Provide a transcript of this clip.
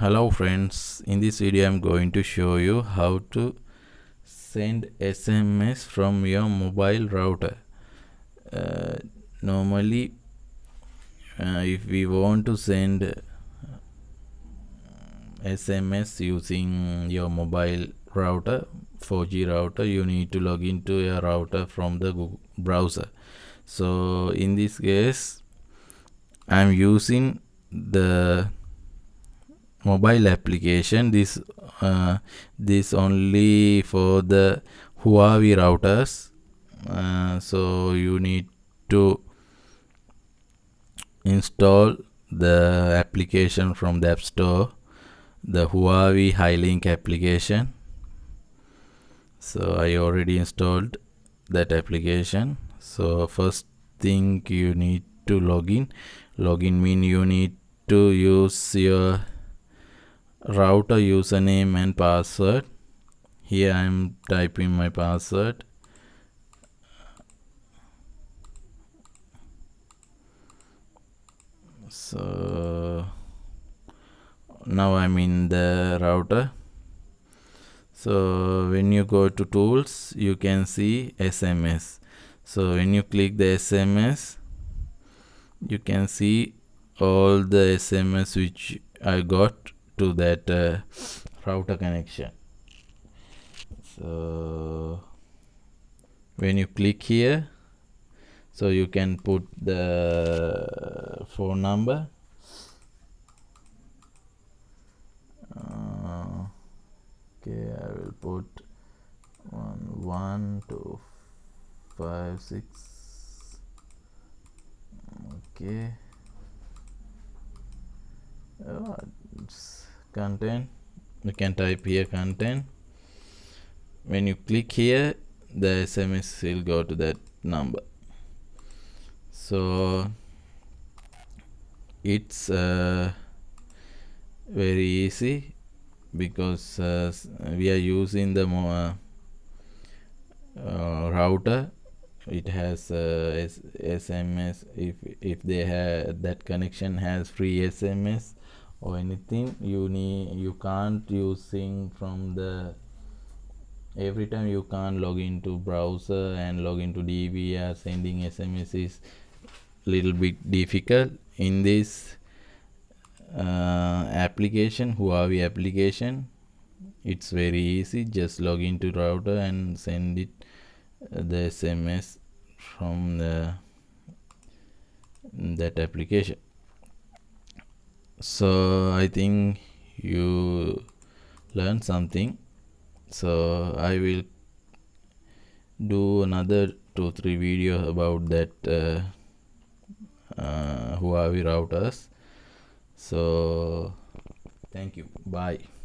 Hello friends, in this video I'm going to show you how to send SMS from your mobile router. Normally if we want to send SMS using your mobile router, 4G router, you need to log into your router from the Google browser. So in this case I'm using the mobile application. This only for the Huawei routers, so you need to install the application from the App Store, the Huawei HiLink application. So I already installed that application. So first thing, you need to log in mean you need to use your router username and password. Here I am typing my password. So now I'm in the router. So when you go to tools, you can see SMS. So when you click the SMS, you can see all the SMS which I got to that router connection. So when you click here, so you can put the phone number, okay, I will put 11256, okay. Content, you can type here content. When you click here, the SMS will go to that number. So it's very easy because we are using the router. It has SMS. If they have that connection has free SMS or anything, you can't using from the every time. You can't log into browser and log into DVR. Sending SMS is little bit difficult in this application, Huawei application. It's very easy, just log into router and send it the SMS from that application. So I think you learned something. So I will do another 2-3 video about that Huawei routers. So thank you, bye.